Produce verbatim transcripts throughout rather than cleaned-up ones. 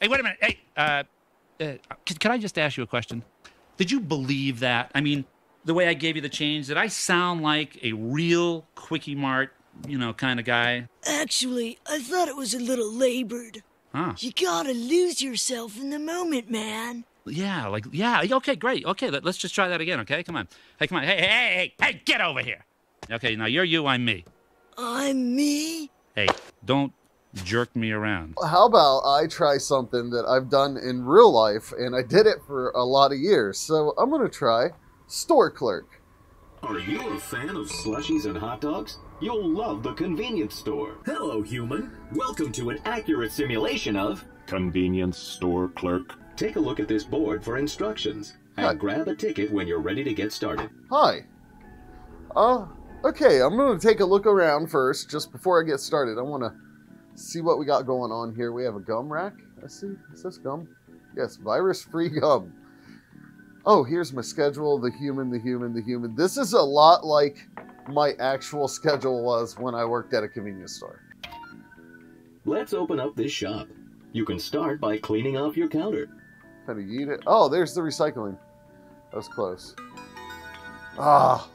Hey, wait a minute. Hey, uh, uh, could, could I just ask you a question? Did you believe that? I mean, the way I gave you the change, did I sound like a real Quickie Mart, you know, kind of guy? Actually, I thought it was a little labored. Huh. You gotta lose yourself in the moment, man. Yeah, like, yeah, okay, great. Okay, let, let's just try that again, okay? Come on. Hey, come on. Hey, hey, hey, hey, hey, get over here. Okay, now you're you, I'm me. I'm me? Hey, don't jerk me around. How about I try something that I've done in real life, and I did it for a lot of years, so I'm gonna try store clerk. Are you a fan of slushies and hot dogs? You'll love the convenience store. Hello, human. Welcome to an accurate simulation of... convenience store clerk. Take a look at this board for instructions. And Hi. grab a ticket when you're ready to get started. Hi. Uh, okay, I'm going to take a look around first, just before I get started. I want to see what we got going on here. We have a gum rack. I see. Is this gum? Yes, virus-free gum. Oh, here's my schedule. The human, the human, the human. This is a lot like my actual schedule was when I worked at a convenience store. Let's open up this shop. You can start by cleaning off your counter. How do you eat it? Oh, there's the recycling. That was close. Ah.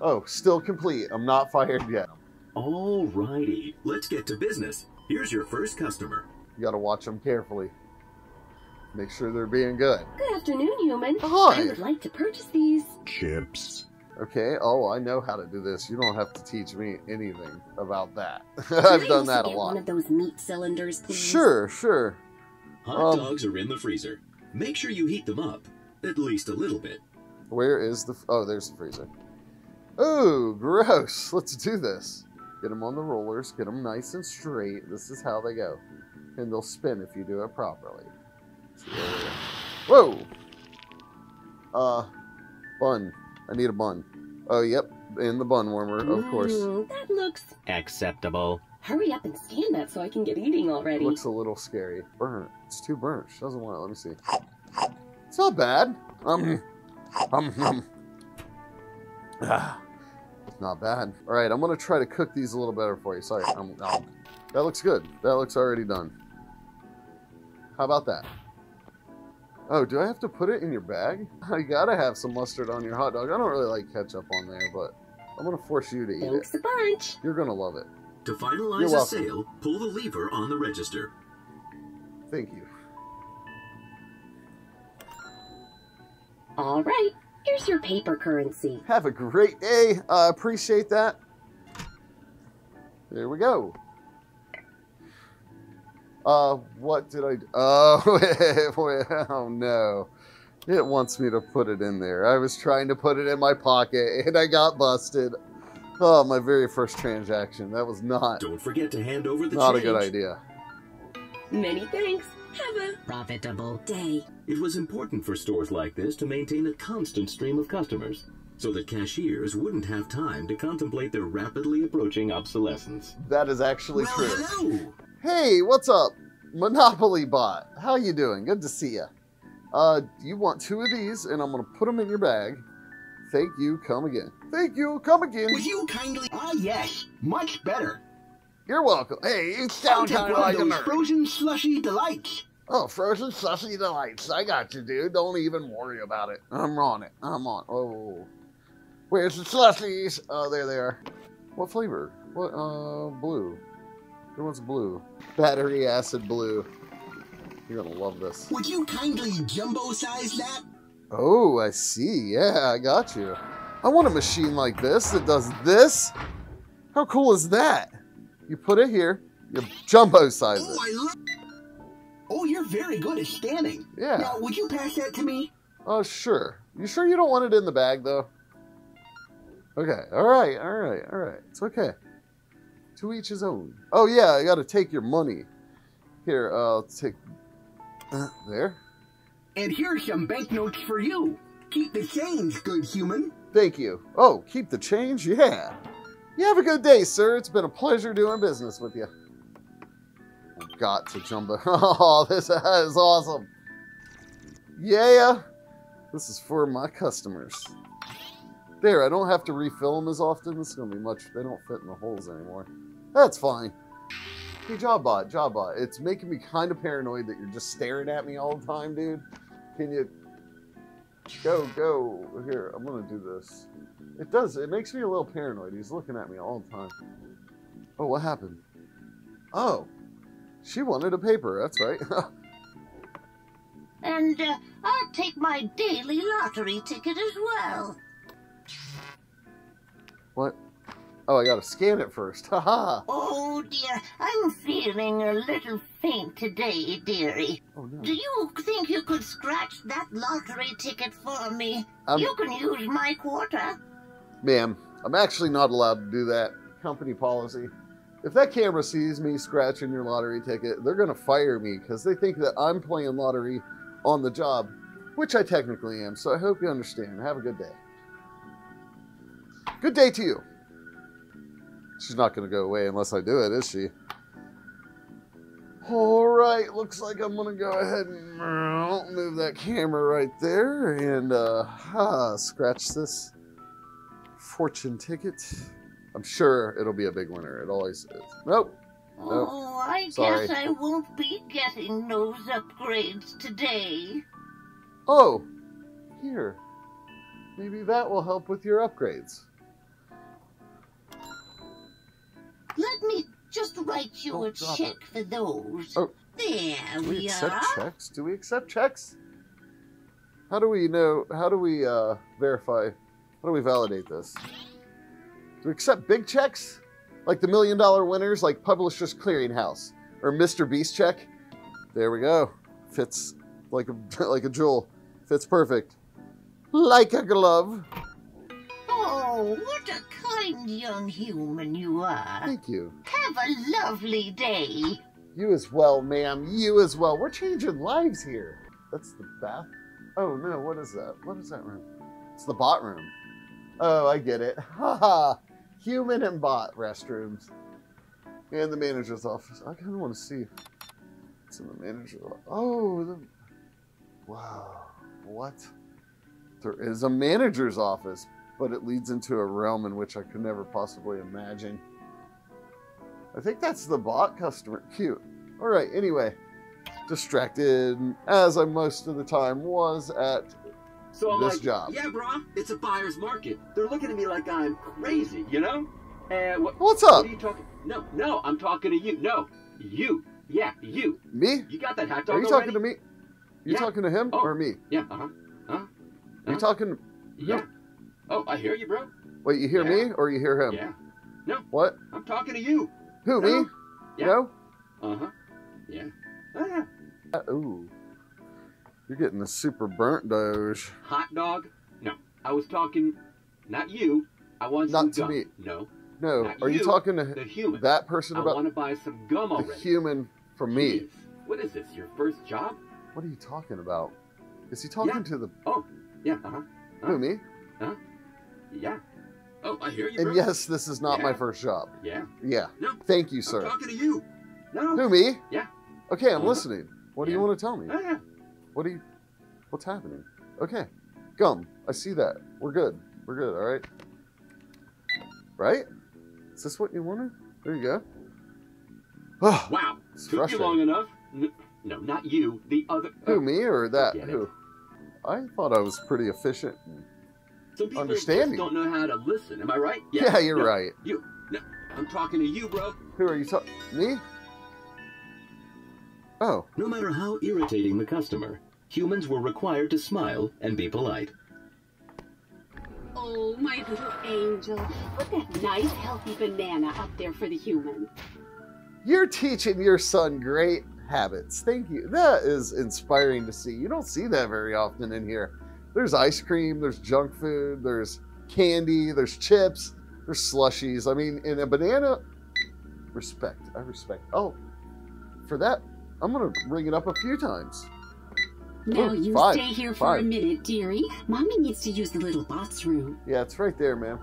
Oh, still complete. I'm not fired yet. Alrighty. Let's get to business. Here's your first customer. You gotta watch them carefully. Make sure they're being good. Good afternoon, human. Hi. I would like to purchase these chips. Okay, oh, I know how to do this. You don't have to teach me anything about that. I've done that a lot. One of those meat cylinders, please? Sure, sure. Hot um, dogs are in the freezer. Make sure you heat them up, at least a little bit. Where is the... Oh, there's the freezer. Oh, gross. Let's do this. Get them on the rollers. Get them nice and straight. This is how they go. And they'll spin if you do it properly. So there we go. Whoa! Uh, bun. I need a bun. Oh, yep. And the bun warmer, of mm, course. That looks... acceptable. Hurry up and scan that so I can get eating already. Looks a little scary. Burnt. It's too burnt. She doesn't want it. Let me see. It's not bad. Um, um, um. Ah, it's not bad. All right, I'm going to try to cook these a little better for you. Sorry. Um, um. That looks good. That looks already done. How about that? Oh, do I have to put it in your bag? I gotta have some mustard on your hot dog. I don't really like ketchup on there, but I'm gonna force you to eat Thanks it. Thanks a bunch. You're gonna love it. To finalize a sale, pull the lever on the register. Thank you. All right, here's your paper currency. Have a great day. I uh, appreciate that. There we go. Uh, what did I do? Oh, oh, no. It wants me to put it in there. I was trying to put it in my pocket, and I got busted. Oh, my very first transaction. That was not... Don't forget to hand over the change. Not a good idea. Many thanks. Have a profitable day. It was important for stores like this to maintain a constant stream of customers, so that cashiers wouldn't have time to contemplate their rapidly approaching obsolescence. That is actually well, true. Hello. Hey, what's up? Monopoly Bot. How you doing? Good to see ya. Uh, you want two of these, and I'm going to put them in your bag. Thank you. Come again. Thank you. Come again. Would you kindly... Ah, yes. Much better. You're welcome. Hey, you sound kind of like a nerd. Frozen slushy delights. Oh, frozen slushy delights. I got you, dude. Don't even worry about it. I'm on it. I'm on. Oh. Where's the slushies? Oh, there they are. What flavor? What, uh, blue. Everyone's blue. Battery acid blue. You're gonna love this. Would you kindly jumbo size that? Oh, I see. Yeah, I got you. I want a machine like this that does this. How cool is that? You put it here, you jumbo size it. Oh, I love Oh, you're very good at standing. Yeah. Now, would you pass that to me? Oh, uh, sure. You sure you don't want it in the bag, though? Okay. All right. All right. All right. It's okay. To each his own. Oh yeah, I gotta take your money. Here, I'll take uh, there. And here's some banknotes for you. Keep the change, good human. Thank you. Oh, keep the change? Yeah. You have a good day, sir. It's been a pleasure doing business with you. Got to jumbo. Oh, this is awesome. Yeah. This is for my customers. There, I don't have to refill them as often. This is gonna be much. They don't fit in the holes anymore. That's fine. Hey, Jawbot, Jawbot, it's making me kind of paranoid that you're just staring at me all the time, dude. Can you... Go, go. Here, I'm gonna do this. It does, it makes me a little paranoid. He's looking at me all the time. Oh, what happened? Oh, she wanted a paper, that's right. And uh, I'll take my daily lottery ticket as well. What? Oh, I gotta scan it first. Haha. Oh dear, I'm feeling a little faint today, dearie. Oh, no. Do you think you could scratch that lottery ticket for me? Um, you can use my quarter. Ma'am, I'm actually not allowed to do that. Company policy. If that camera sees me scratching your lottery ticket, they're gonna fire me because they think that I'm playing lottery on the job, which I technically am, so I hope you understand. Have a good day. Good day to you. She's not going to go away unless I do it, is she? All right, looks like I'm going to go ahead and move that camera right there and uh, ah, scratch this fortune ticket. I'm sure it'll be a big winner. It always is. Nope. Nope. Oh, I Sorry. guess I won't be getting those upgrades today. Oh, here. Maybe that will help with your upgrades. Let me just write you oh, a check it. for those. Oh. There we, we accept are. Checks? Do we accept checks? How do we know? How do we uh, verify? How do we validate this? Do we accept big checks? Like the million dollar winners, like Publishers Clearinghouse or Mister Beast check? There we go. Fits like a, like a jewel. Fits perfect. Like a glove. Oh, what a kind young human you are. Thank you. Have a lovely day. You as well, ma'am. You as well. We're changing lives here. That's the bath. Oh, no. What is that? What is that room? It's the bot room. Oh, I get it. Haha. Human and bot restrooms. And the manager's office. I kind of want to see what's in the manager's office. Oh, the... wow. What? There is a manager's office. But it leads into a realm in which I could never possibly imagine. I think that's the bot customer. Cute. All right, anyway. Distracted, as I most of the time was at so I'm this like, job. Yeah, brah, it's a buyer's market. They're looking at me like I'm crazy, you know? And what, What's up? What are you talking? No, no, I'm talking to you. No, you. Yeah, you. Me? You got that hot dog Are you already? talking to me? You yeah. talking to him oh. or me? Yeah, uh-huh. Uh-huh. Uh-huh. You talking to Yeah. Oh, I hear you, bro. Wait, you hear yeah. me or you hear him? Yeah. No. What? I'm talking to you. Who, no. me? Yeah. No? Uh-huh. Yeah. Ah. Uh, ooh. You're getting a super burnt doge. Hot dog? No. I was talking, not you. I want not some gum. Not to me. No. No. Not Are you, you talking to the human. that person about I want to buy some gum already. The human from me. Jeez. What is this, your first job? What are you talking about? Is he talking yeah. to the... Oh, yeah. Uh-huh. Uh-huh. Who, me? Huh? Yeah. Oh, I hear you. And bro. yes, this is not yeah. my first job. Yeah. Yeah. No. Thank you, sir. I'm talking to you. No. Who, me? Yeah. Okay, I'm uh, listening. What yeah. do you want to tell me? Uh, yeah. What do you? What's happening? Okay. Gum. I see that. We're good. We're good. All right. Right? Is this what you wanted? There you go. Oh, wow. Took you long enough. No, not you. The other. Who, oh, me or that? Who? It. I thought I was pretty efficient. Some people Understanding. just don't know how to listen. Am I right? Yeah, yeah you're no, right. You. No, I'm talking to you, bro. Who are you talking? Me? Oh. No matter how irritating the customer, humans were required to smile and be polite. Oh, my little angel. Put that nice, healthy banana up there for the human. You're teaching your son great habits. Thank you. That is inspiring to see. You don't see that very often in here. There's ice cream, there's junk food, there's candy, there's chips, there's slushies. I mean, in a banana, respect, I respect. Oh, for that, I'm gonna ring it up a few times. Now Ooh, you five, stay here for five. a minute, dearie. Mommy needs to use the little bots room. Yeah, it's right there, ma'am.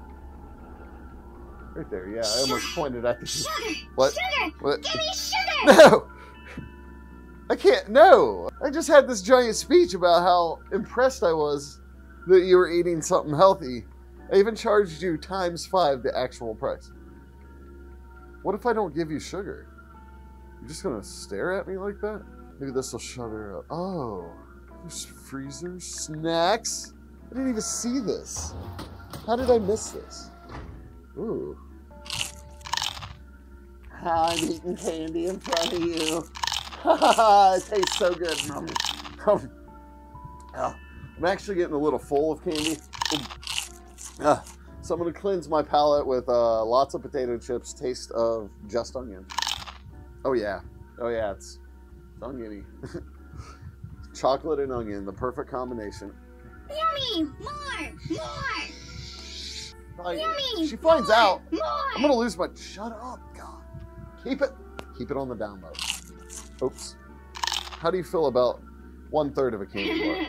Right there, yeah, I almost pointed at the- Sugar, what? sugar, what? give me sugar! No! I can't, no! I just had this giant speech about how impressed I was that you were eating something healthy. I even charged you times five the actual price. What if I don't give you sugar? You're just gonna stare at me like that? Maybe this will shut her up. Oh, there's freezers, snacks. I didn't even see this. How did I miss this? Ooh. How I'm eating candy in front of you. It tastes so good, Mom. I'm actually getting a little full of candy. Uh, so I'm gonna cleanse my palate with uh, lots of potato chips, taste of just onion. Oh yeah, oh yeah, it's, it's oniony. Chocolate and onion, the perfect combination. Yummy, more, more. Like, Yummy, she finds more, out. More. I'm gonna lose my, shut up, God. Keep it, keep it on the down low. Oops. How do you feel about one third of a candy bar?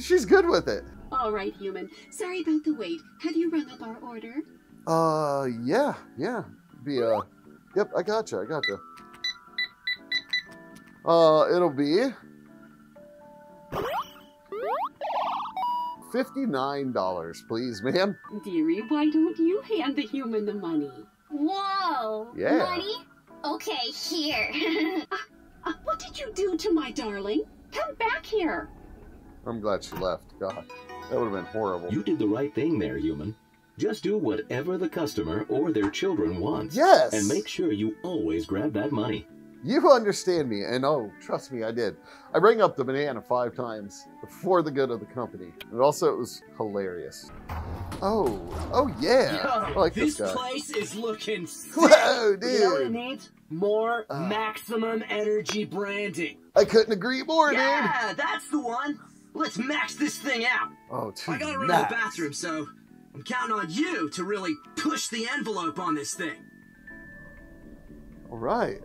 She's good with it. All right, human. Sorry about the wait. Have you rung up our order? Uh, yeah, yeah. Be uh, yep. I gotcha. I gotcha. Uh, it'll be fifty-nine dollars, please, ma'am. Dearie, why don't you hand the human the money? Whoa. Yeah. Money? Okay, here. uh, uh, what did you do to my darling? Come back here. I'm glad she left. God, that would have been horrible. You did the right thing there, human. Just do whatever the customer or their children wants. Yes! And make sure you always grab that money. You understand me, and oh, trust me, I did. I rang up the banana five times for the good of the company. And also, it was hilarious. Oh, oh yeah! Yo, I like this, this guy. Place is looking sick! Whoa, dude! You know what it needs? More uh, maximum energy branding. I couldn't agree more, yeah, dude! Yeah, that's the one! Let's max this thing out. Oh, dude, I gotta run max. to the bathroom, so I'm counting on you to really push the envelope on this thing. All right.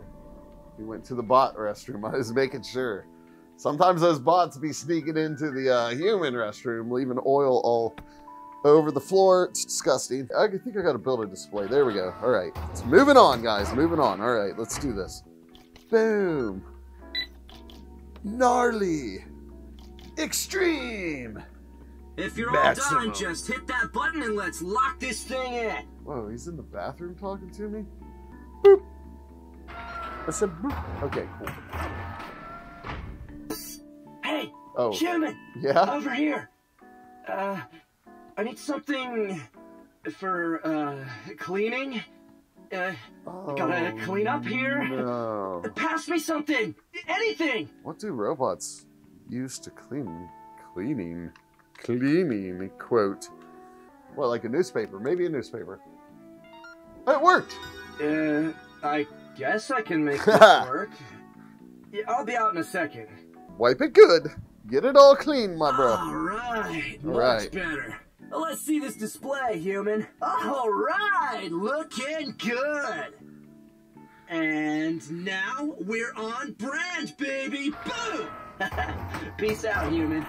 We went to the bot restroom. I was making sure. Sometimes those bots be sneaking into the uh, human restroom, leaving oil all over the floor. It's disgusting. I think I gotta build a display. There we go. All right. It's moving on, guys. Moving on. All right. Let's do this. Boom. Gnarly. Extreme! If you're Maximum. all done, just hit that button and let's lock this thing in. Whoa, he's in the bathroom talking to me? Boop. I said boop. Okay, cool. Hey, oh. Human! Yeah? Over here! Uh, I need something for, uh, cleaning. Uh, oh, gotta clean up here. No. Pass me something! Anything! What do robots used to clean, cleaning, cleaning, quote. Well, like a newspaper, maybe a newspaper. It worked! Uh, I guess I can make this work. Yeah, I'll be out in a second. Wipe it good. Get it all clean, my bro. All right, all right. Much better. Well, let's see this display, human. All right, looking good. And now we're on brand, baby. Boom! Peace out, human.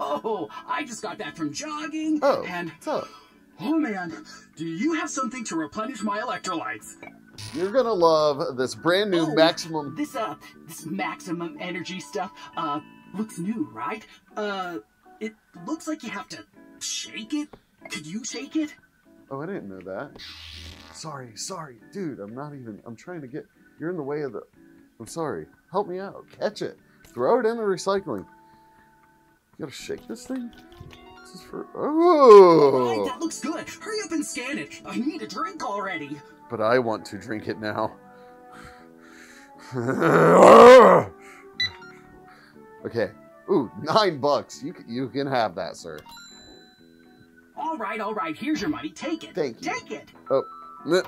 Oh, I just got back from jogging. Oh, and so. Oh man, do you have something to replenish my electrolytes? You're gonna love this brand new oh, maximum. This uh, this maximum energy stuff uh looks new, right? Uh, it looks like you have to shake it. Could you shake it? Oh, I didn't know that. Sorry, sorry, dude. I'm not even. I'm trying to get. You're in the way of the. I'm sorry. Help me out. Catch it. Throw it in the recycling. You gotta shake this thing? This is for. Oh! Alright, that looks good. Hurry up and scan it. I need a drink already. But I want to drink it now. Okay. Ooh, nine bucks. You can, you can have that, sir. Alright, alright. Here's your money. Take it. Thank you. Take it. Oh. Whoa.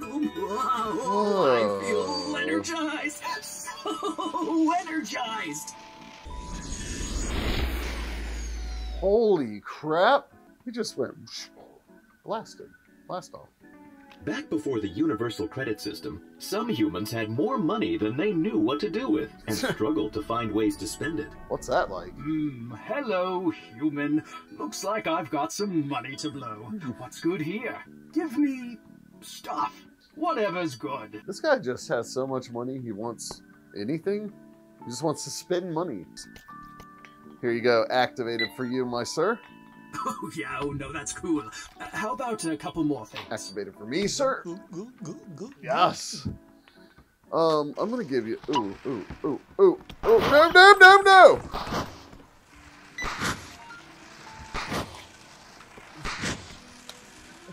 Whoa. I feel energized. So energized. Holy crap. He just went blasted. Blast off. Back before the universal credit system, some humans had more money than they knew what to do with and struggled to find ways to spend it. What's that like? Mm, hello, human. Looks like I've got some money to blow. What's good here? Give me stuff. Whatever's good. This guy just has so much money he wants anything. He just wants to spend money. Here you go, activated for you, my sir. Oh yeah, oh no, that's cool. Uh, how about a couple more things? Activated for me, sir. Yes. Um, I'm gonna give you. Ooh, ooh, ooh, ooh, ooh. No, no, no, no!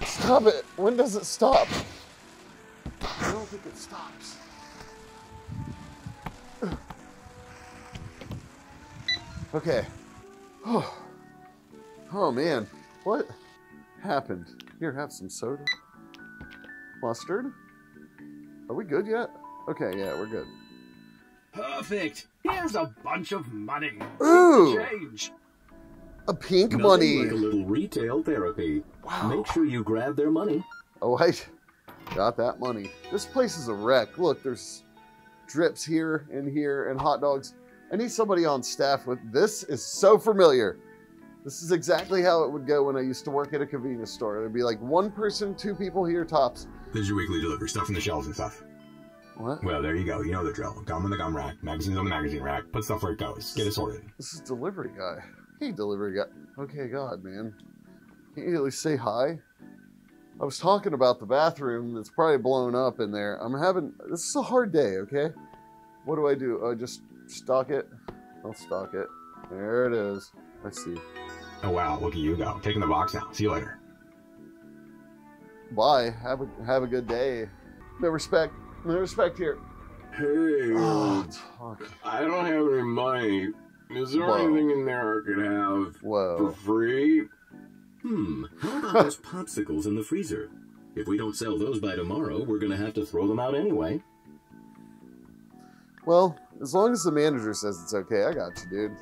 Stop it! When does it stop? I don't think it stops. Okay. Oh, oh man. What happened? Here, have some soda. Mustard? Are we good yet? Okay, yeah, we're good. Perfect. Here's a bunch of money. Ooh! Change. A pink Nothing money. Like a little retail therapy. Wow. Make sure you grab their money. Oh, I got that money. This place is a wreck. Look, there's drips here and here and hot dogs. I need somebody on staff with this. Is so familiar. This is exactly how it would go when I used to work at a convenience store. There'd be like one person, two people here tops. There's your weekly delivery, stuff in the shelves and stuff. What? Well, there you go. You know the drill. Gum in the gum rack, magazines on the magazine rack. Put stuff where it goes. Get it sorted. This is delivery guy. Hey, delivery guy. Okay, God, man. Can you at least say hi? I was talking about the bathroom that's probably blown up in there. I'm having... This is a hard day, okay? What do I do? Oh, I just stock it? I'll stock it. There it is. I see. Oh, wow. Look at you go. Taking the box now. See you later. Bye. Have a, have a good day. No respect. No respect here. Hey. Oh, I don't have any money. Is there Whoa. anything in there I could have Whoa. for free? Hmm. How about those popsicles in the freezer? If we don't sell those by tomorrow, we're going to have to throw them out anyway. Well, as long as the manager says it's okay, I got you, dude.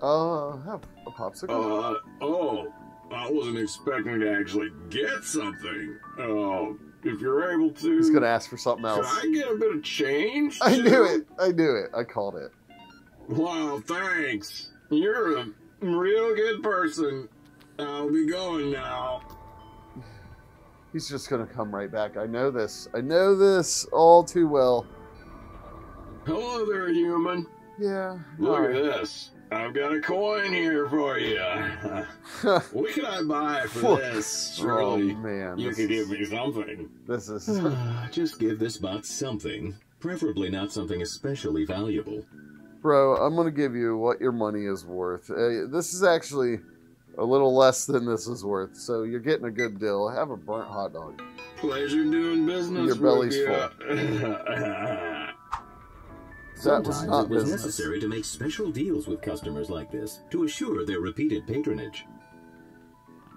Uh, have a popsicle. Uh, oh, I wasn't expecting to actually get something. Oh, uh, if you're able to... He's gonna ask for something else. Can I get a bit of change? I too? knew it. I knew it. I called it. Wow, thanks. You're a real good person. I'll be going now. He's just gonna come right back. I know this. I know this all too well. Hello there, human. Yeah. Look right. at this. I've got a coin here for you. What can I buy for this? Surely, oh, man. You this can is, give me something. This is... Uh, just give this bot something. Preferably not something especially valuable. Bro, I'm going to give you what your money is worth. Uh, this is actually a little less than this is worth, so you're getting a good deal. Have a burnt hot dog. Pleasure doing business. Your belly's you. full. Sometimes that was it was business. necessary to make special deals with customers like this to assure their repeated patronage.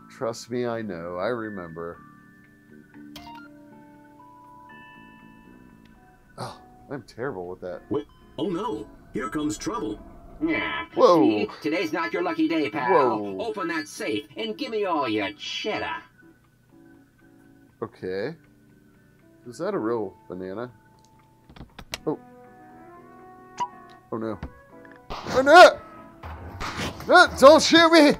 Trust me, I know. I remember. Oh, I'm terrible with that. Wait. Oh, no. Here comes trouble. Yeah. Whoa. See, today's not your lucky day, pal. Whoa. Open that safe and give me all your cheddar. Okay. Is that a real banana? Oh. Oh no. Oh no! No, don't shoot me!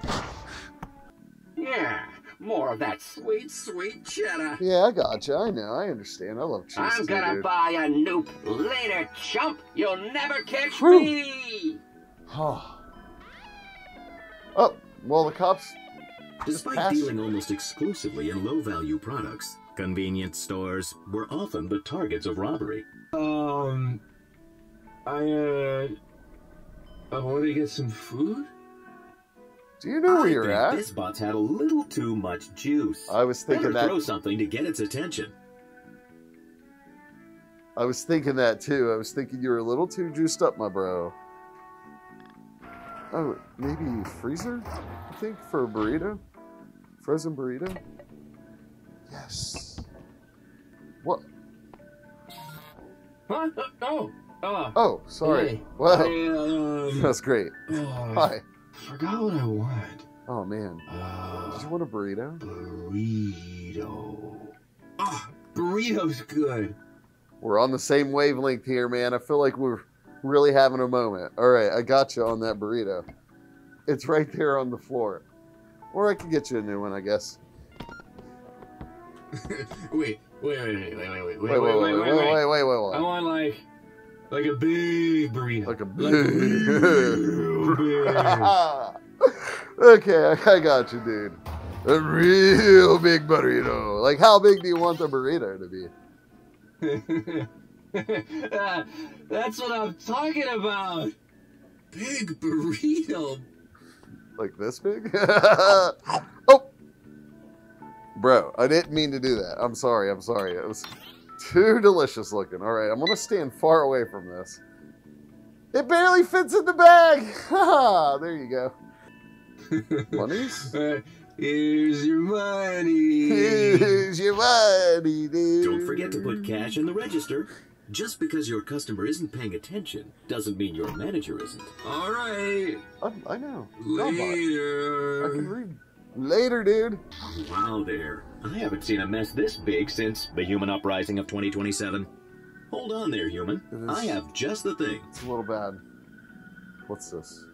Yeah, more of that sweet, sweet cheddar. Yeah, I gotcha. I know. I understand. I love cheese. I'm gonna dude. buy a noop later, chump. You'll never catch Woo. me! Oh. Oh, well, the cops. Despite dealing almost exclusively in low value products, convenience stores were often the targets of robbery. Um. I, uh, I want to get some food? Do you know where I you're think at? This bot's had a little too much juice. I was thinking Better that... throw something to get its attention. I was thinking that, too. I was thinking you were a little too juiced up, my bro. Oh, maybe freezer, I think, for a burrito? Frozen burrito? Yes. What? Huh? Oh. Uh, oh, sorry. Hey, wow. I, um, That's great. Uh, Hi. Forgot what I wanted. Oh, man. Uh, Did you want a burrito? Burrito. Ah, oh, burrito's good. We're on the same wavelength here, man. I feel like we're really having a moment. All right, I got you on that burrito. It's right there on the floor. Or I could get you a new one, I guess. wait, wait, wait, wait, wait, wait, wait, wait, wait, wait, wait, wait, wait, wait, wait. I want, like... Like a big burrito. Like a big burrito. Okay, I got you, dude. A real big burrito. Like, how big do you want the burrito to be? uh, that's what I'm talking about. Big burrito. Like this big? Oh! Bro, I didn't mean to do that. I'm sorry, I'm sorry. It was too delicious looking. All right, I'm going to stand far away from this. It barely fits in the bag! Haha, there you go. Monies? Here's your money. Here's your money, dude. Don't forget to put cash in the register. Just because your customer isn't paying attention doesn't mean your manager isn't. All right. I'm, I know. Later. I can read. Later, dude. Wow there. I haven't seen a mess this big since the human uprising of twenty twenty-seven. Hold on there, human. Is, I have just the thing. It's a little bad. What's this?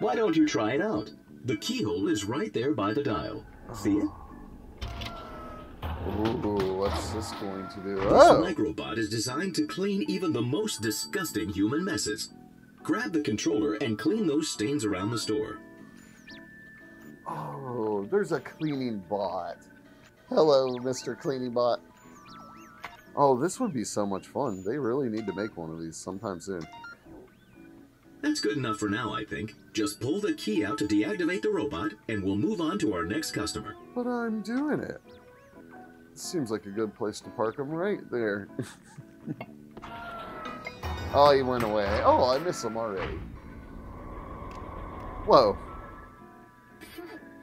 Why don't you try it out? The keyhole is right there by the dial. Oh. See it? Ooh, what's this going to do? Oh. This microbot is designed to clean even the most disgusting human messes. Grab the controller and clean those stains around the store. Oh, there's a cleaning bot. Hello, Mister Cleaning Bot. Oh, this would be so much fun. They really need to make one of these sometime soon. That's good enough for now, I think. Just pull the key out to deactivate the robot, and we'll move on to our next customer. But I'm doing it. Seems like a good place to park them right there. Oh, he went away. Oh, I miss him already. Whoa.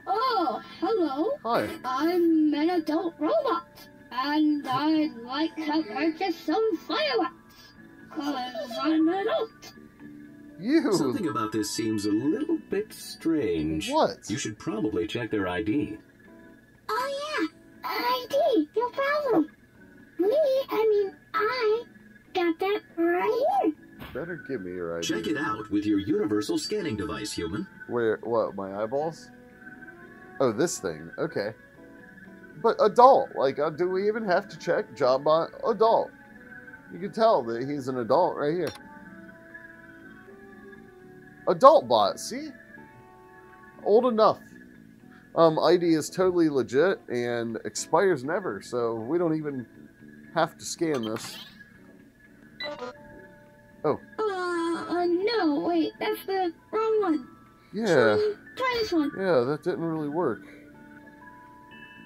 Oh, hello. Hi. I'm an adult robot, and I'd like to purchase some fireworks, because I'm an adult. You. Something about this seems a little bit strange. What? You should probably check their I D. Oh, yeah. I D, no problem. Me, I mean, I got that right here. Better give me your I D. Check it out with your universal scanning device, human. Where, what, my eyeballs? Oh, this thing, okay. But adult, like, uh, do we even have to check job by adult? You can tell that he's an adult right here. Adult bot, see? Old enough. Um, I D is totally legit and expires never, so we don't even have to scan this. Oh. Uh, uh no, wait, that's the wrong one. Yeah. Try, try this one. Yeah, that didn't really work.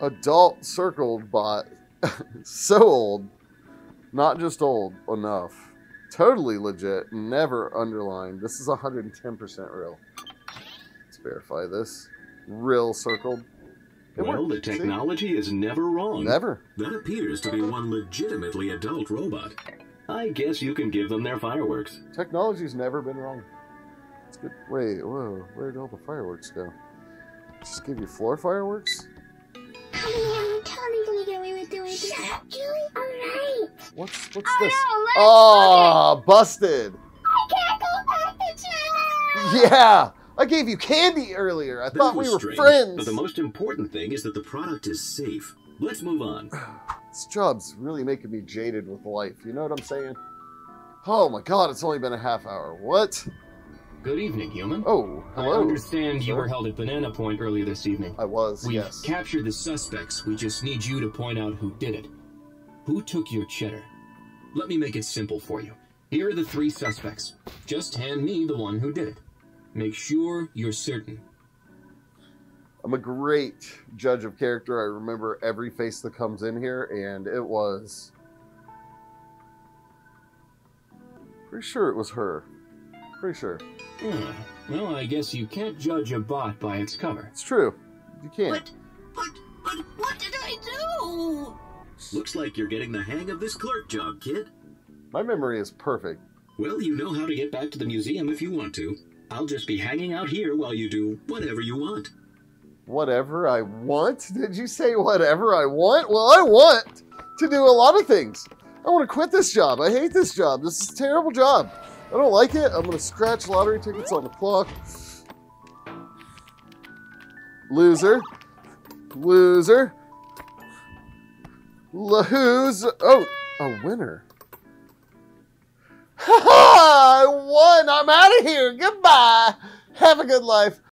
Adult circled bot. So old. Not just old enough. Totally legit, never underlined. This is one hundred ten percent real. Let's verify this. Real circled. It well, worked. The technology See? Is never wrong. Never. That appears to be one legitimately adult robot. I guess you can give them their fireworks. Technology's never been wrong. It's good. Wait, whoa, where'd all the fireworks go? Just give you floor fireworks? Come here, I'm totally gonna get away with doing this. Shut up, Julie. All right. What's what's oh, this? No, let's oh, look it. Busted. I can't go back to jail. Yeah. I gave you candy earlier. I that thought we were strange, friends. But the most important thing is that the product is safe. Let's move on. This job's really making me jaded with life. You know what I'm saying? Oh my God, it's only been a half hour. What? Good evening, human. Oh, hello. I understand you were held at Banana Point earlier this evening. I was, We've yes. We've captured the suspects. We just need you to point out who did it. Who took your cheddar? Let me make it simple for you. Here are the three suspects. Just hand me the one who did it. Make sure you're certain. I'm a great judge of character. I remember every face that comes in here, and it was... Pretty sure it was her. Pretty sure. Yeah. Well, I guess you can't judge a bot by its cover. It's true. You can't. But, but, but what did I do? Looks like you're getting the hang of this clerk job, kid. My memory is perfect. Well, you know how to get back to the museum if you want to. I'll just be hanging out here while you do whatever you want. Whatever I want? Did you say whatever I want? Well, I want to do a lot of things. I want to quit this job. I hate this job. This is a terrible job. I don't like it. I'm going to scratch lottery tickets on the clock. Loser. Loser. Loser. Oh, a winner. Ha ha! I won! I'm out of here! Goodbye! Have a good life!